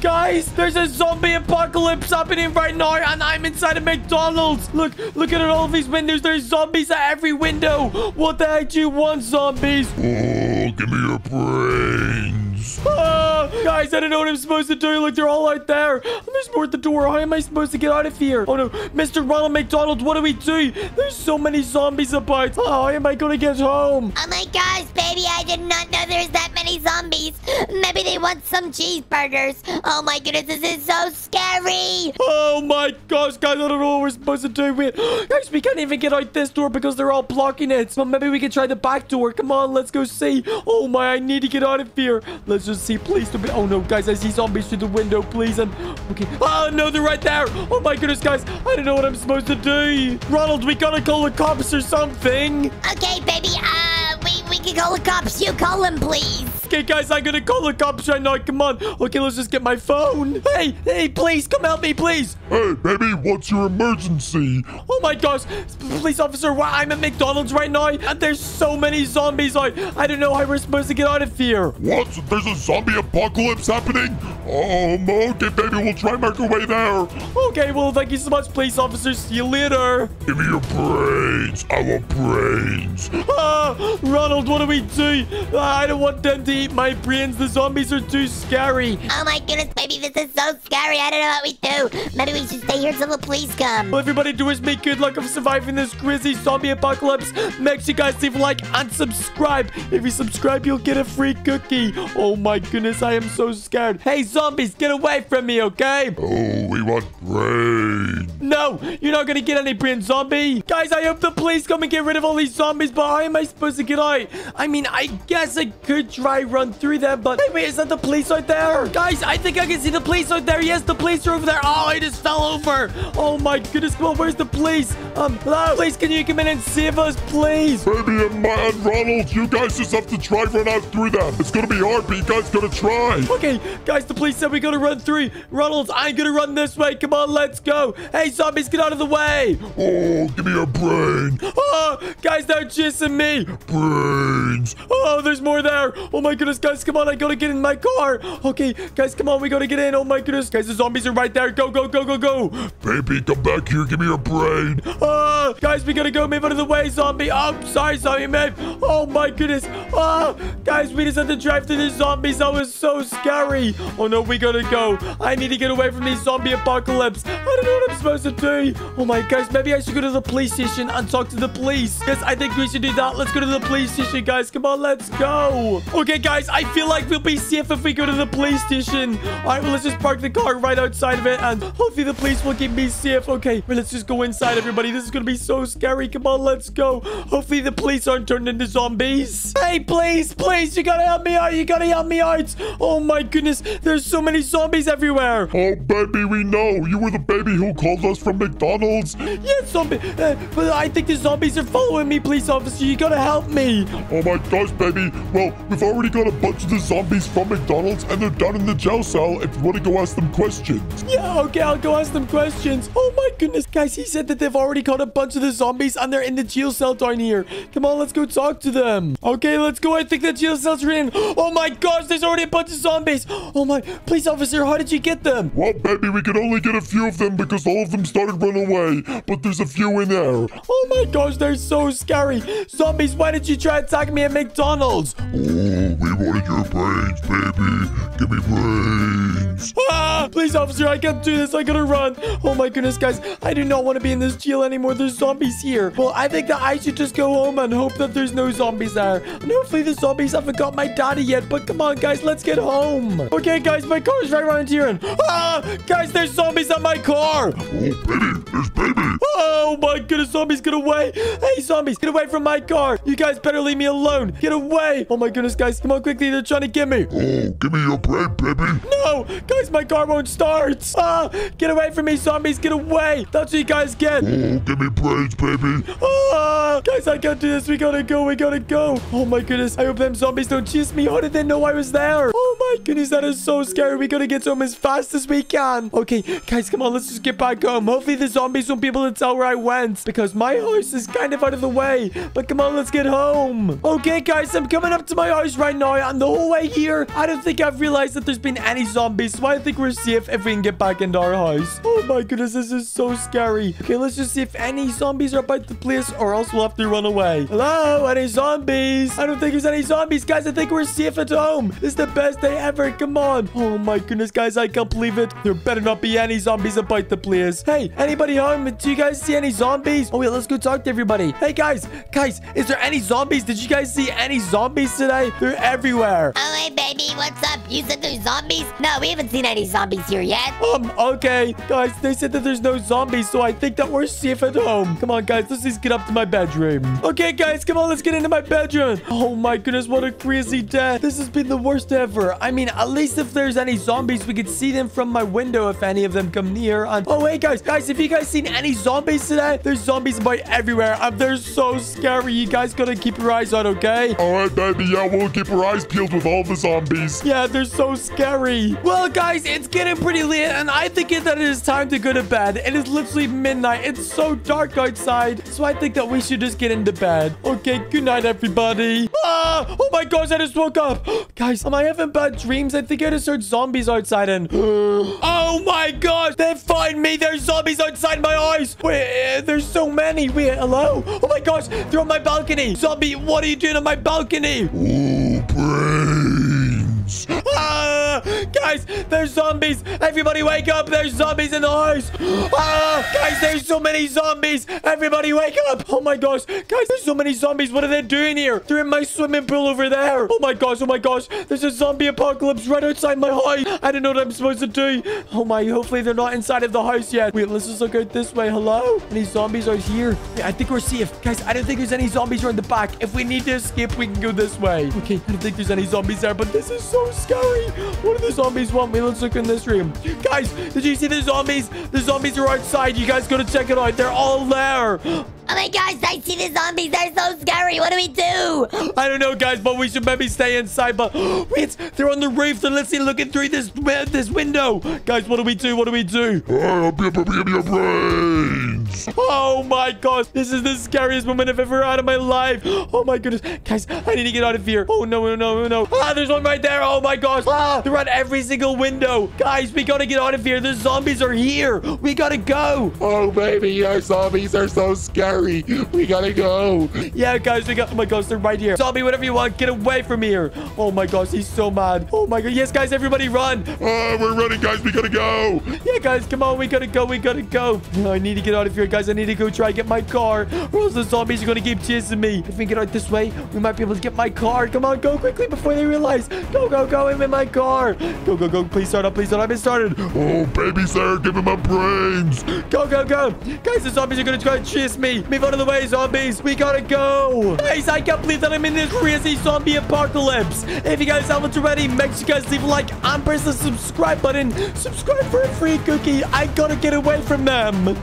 Guys, there's a zombie apocalypse happening right now, and I'm inside a McDonald's. Look at all of these windows. There's zombies at every window. What the heck do you want, zombies? Oh, give me your brains. Guys, I don't know what I'm supposed to do. Look, they're all out there. And there's more at the door. How am I supposed to get out of here? Oh, no. Mr. Ronald McDonald, what do we do? There's so many zombies about. Oh, how am I going to get home? Oh, my gosh, baby. I did not know there's that many zombies. Maybe they want some cheeseburgers. Oh, my goodness. This is so scary. Oh, my gosh, guys. I don't know what we're supposed to do. Guys, we can't even get out this door because they're all blocking it. But maybe we can try the back door. Come on. Let's go see. Oh, my. I need to get out of here. Let's just see. Please don't be... Oh, no, guys, I see zombies through the window, please. I'm okay. Oh, no, they're right there. Oh, my goodness, guys. I don't know what I'm supposed to do. Ronald, we gotta call the cops or something. Okay, baby. We can call the cops. You call them, please. Okay, guys, I'm gonna call the cops right now. Come on. Okay, let's just get my phone. Hey, please, come help me, please. Hey, baby, what's your emergency? Oh, my gosh. Police officer, I'm at McDonald's right now, and there's so many zombies. I don't know how we're supposed to get out of here. What? There's a zombie apocalypse happening? Oh, okay, baby, we'll try and make our way there. Okay, well, thank you so much, police officer. See you later. Give me your brains. I want brains. Ronald, what do we do? I don't want them to eat my brains. The zombies are too scary. Oh, my goodness, baby, this is so scary. I don't know what we do. Maybe we should stay here till the police come. Well, everybody, do wish me good luck of surviving this crazy zombie apocalypse. Make sure you guys leave a like and subscribe. If you subscribe, you'll get a free cookie. Oh, my goodness, I am so scared. Hey, zombies, get away from me, okay? Oh, we want brains. No, you're not going to get any brains, zombie. Guys, I hope the police come and get rid of all these zombies, but how am I supposed to get out? I mean, I guess I could try run through them, but... Hey, wait, is that the police out there? Guys, I think I can see the police out there. Yes, the police are over there. Oh, I just fell over. Oh, my goodness. Come on, where's the police? Hello? Please, can you come in and save us, please? Baby and man, Ronald, you guys just have to try run out through them. It's going to be hard, but you guys got to try. Okay, guys, the police said we got to run through. Ronald, I'm going to run this way. Come on, let's go. Hey, zombies, get out of the way. Oh, give me your brain. Oh, guys, they're chasing me. Brains. Oh, there's more there. Oh, my goodness, guys, come on. I got to get in my car. Okay, guys, come on. We got to get in. Oh, my goodness. Guys, the zombies are right there. Go, go, go, go, go. Baby, come back here. Give me your brain. Oh, guys, we got to go. Move out of the way, zombie. Oh, sorry, zombie, man. Oh, my goodness. Oh, guys, we just had to drive through these zombies. That was so scary. Oh, no, we got to go. I need to get away from these zombie apocalypse. I don't know what I'm supposed to do. Oh, my guys, maybe I should go to the police station and talk to the police. Yes, I think we should do that. Let's go to the police station, guys. Come on, let's go. Okay, guys, I feel like we'll be safe if we go to the police station. All right, well, let's just park the car right outside of it, and hopefully the police will keep me safe. Okay, well, let's just go inside, everybody. This is going to be so scary. Come on, let's go. Hopefully the police aren't turned into zombies. Hey, please, you got to help me out. You got to help me out. Oh, my goodness. There's so many zombies everywhere. Oh, baby, we know. You were the baby who called us from McDonald's. Yes, zombie. But I think the zombies are following me, police officer. You got to help me. Oh, my gosh, baby. Well, we've already got a bunch of the zombies from McDonald's, and they're down in the jail cell if you want to go ask them questions. Yeah, okay, I'll go ask them questions. Oh, my goodness. Guys, he said that they've already caught a bunch of the zombies, and they're in the jail cell down here. Come on, let's go talk to them. Okay, let's go. I think the jail cell's in. Oh, my gosh, there's already a bunch of zombies. Oh, my. Police officer, how did you get them? Well, baby, we could only get a few of them because all of them started running away, but there's a few in there. Oh, my gosh, they're so scary. Zombies, why did you try to attack me at McDonald's? Oh, we wanted your brains, baby. Give me brains. Ah, police officer, I can't do this. I gotta run. Oh, my goodness, guys. I do not want to be in this jail anymore. There's zombies here. Well, I think that I should just go home and hope that there's no zombies there. And hopefully the zombies haven't got my daddy yet. But come on, guys. Let's get home. Okay, guys. My car's right around here. And, guys, there's zombies on my car. Oh, baby. There's baby. Oh, my goodness. Zombies, get away. Hey, zombies, get away from my car. You guys better leave me alone. Get away. Oh, my goodness, guys. Come on, quickly. They're trying to get me. Oh, give me your brain, baby. No. Guys, my car won't episode starts. Ah, get away from me, zombies. Get away. That's what you guys get. Oh, give me praise, baby. Ah, guys, I can't do this. We gotta go. We gotta go. Oh, my goodness. I hope them zombies don't chase me. How did they know I was there? Oh, my goodness. That is so scary. We gotta get home as fast as we can. Okay, guys, come on. Let's just get back home. Hopefully, the zombies won't be able to tell where I went because my house is kind of out of the way. But come on, let's get home. Okay, guys, I'm coming up to my house right now. And the whole way here, I don't think I've realized that there's been any zombies. So I think we're safe if we can get back into our house. Oh my goodness, this is so scary. Okay, let's just see if any zombies are about the place or else we'll have to run away. Hello, any zombies? I don't think there's any zombies, guys. I think we're safe at home. This is the best day ever. Come on. Oh my goodness, guys, I can't believe it. There better not be any zombies about the place. Hey, anybody home? Do you guys see any zombies? Oh, yeah, let's go talk to everybody. Hey, guys, is there any zombies? Did you guys see any zombies today? They're everywhere. Oh, hey, baby, what's up? You said there's zombies? No, we haven't seen any zombies here yet. Okay, guys, they said that there's no zombies, so I think that we're safe at home. Come on, guys, let's just get up to my bedroom. Okay, guys, come on, let's get into my bedroom. Oh, my goodness, what a crazy day. This has been the worst ever. I mean, at least if there's any zombies, we could see them from my window if any of them come near. And oh, hey, guys, if you guys seen any zombies today, there's zombies about everywhere. They're so scary. You guys gotta keep your eyes out, okay? All right, baby, yeah, we'll keep our eyes peeled with all the zombies. Yeah, they're so scary. Well, guys, it's getting pretty late, and I think that it is time to go to bed. It is literally midnight. It's so dark outside, so I think that we should just get into bed. Okay, good night, everybody. Ah! Oh, my gosh, I just woke up. Guys, am I having bad dreams? I think I just heard zombies outside, and oh, my gosh, they found me. There's zombies outside my house. Wait, there's so many. Wait, hello? Oh, my gosh, they're on my balcony. Zombie, what are you doing on my balcony? Ooh, brains. Guys, there's zombies. Everybody wake up. There's zombies in the house. Guys, there's so many zombies. Everybody wake up. Oh, my gosh. Guys, there's so many zombies. What are they doing here? They're in my swimming pool over there. Oh, my gosh. Oh, my gosh. There's a zombie apocalypse right outside my house. I don't know what I'm supposed to do. Oh, my. Hopefully, they're not inside of the house yet. Wait, let's just look out this way. Hello? Any zombies out here? Yeah, I think we're safe. Guys, I don't think there's any zombies around the back. If we need to escape, we can go this way. Okay, I don't think there's any zombies there, but this is so scary. What do the zombies want me? Let's look in this room. Guys, did you see the zombies? The zombies are outside. You guys gotta check it out. They're all there. Oh my gosh, I see the zombies. They're so scary. What do we do? I don't know, guys, but we should maybe stay inside. But wait, they're on the roof. So let's see, looking through this window. Guys, what do we do? What do we do? Give me your brains. Oh my gosh, this is the scariest moment I've ever had in my life. Oh my goodness. Guys, I need to get out of here. Oh no, no, no, no. Ah, there's one right there. Oh my gosh. Ah, they're on every single window. Guys, we gotta get out of here. The zombies are here. We gotta go. Oh, baby, our zombies are so scary. We gotta go. Yeah, guys, we got... Oh, my gosh, they're right here. Zombie, whatever you want, get away from here. Oh, my gosh, he's so mad. Oh, my God. Yes, guys, everybody run. Oh, we're running, guys. We gotta go. Yeah, guys, come on. We gotta go. We gotta go. I need to get out of here, guys. I need to go try and get my car. Or else the zombies are gonna keep chasing me. If we get out this way, we might be able to get my car. Come on, go quickly before they realize. Go, go, go. I'm in my car. Go, go, go. Please start up. Please start up. I've been started. Oh, baby, sir. Give him my brains. Go, go, go. Guys, the zombies are gonna try and chase me. Move out of the way, zombies. We gotta go. Guys, I can't believe that I'm in this crazy zombie apocalypse. If you guys haven't already, make sure you guys leave a like and press the subscribe button. Subscribe for a free cookie. I gotta get away from them.